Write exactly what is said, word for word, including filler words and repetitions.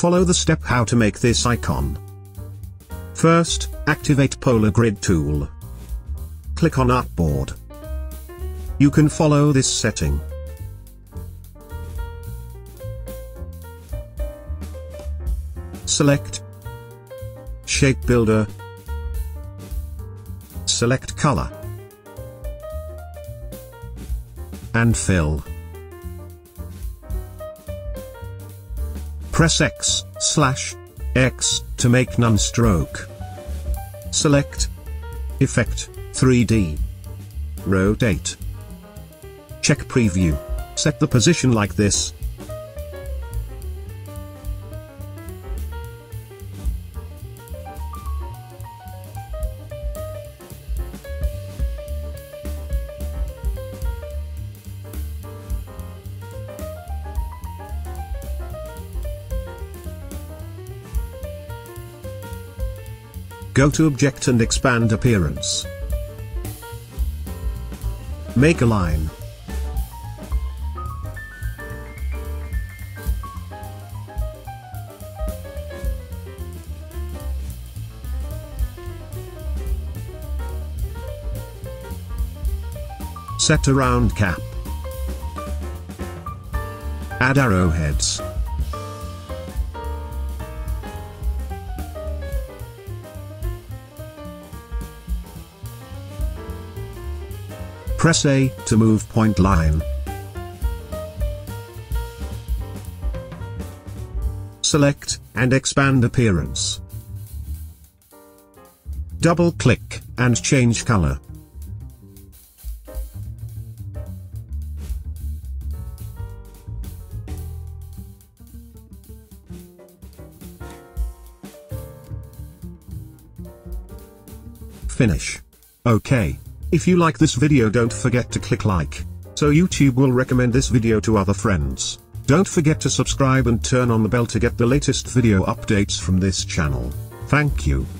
Follow the step how to make this icon. First, activate Polar Grid tool. Click on Artboard. You can follow this setting. Select Shape Builder. Select Color. And Fill. Press X, slash, X, to make none stroke. Select Effect, three D. Rotate. Check Preview. Set the position like this. Go to Object and expand Appearance. Make a line. Set a round cap. Add arrowheads. Press A to move point line. Select and expand Appearance. Double click and change color. Finish. Okay. If you like this video, don't forget to click like, so YouTube will recommend this video to other friends. Don't forget to subscribe and turn on the bell to get the latest video updates from this channel. Thank you.